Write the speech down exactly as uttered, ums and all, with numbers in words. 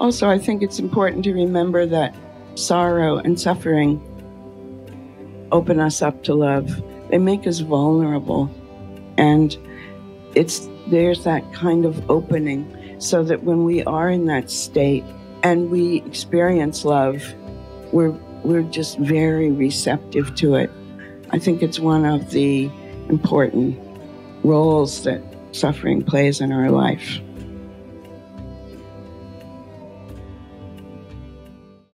Also, I think it's important to remember that sorrow and suffering open us up to love. They make us vulnerable. And it's there's that kind of opening so that when we are in that state and we experience love, we're, we're just very receptive to it. I think it's one of the important roles that suffering plays in our life.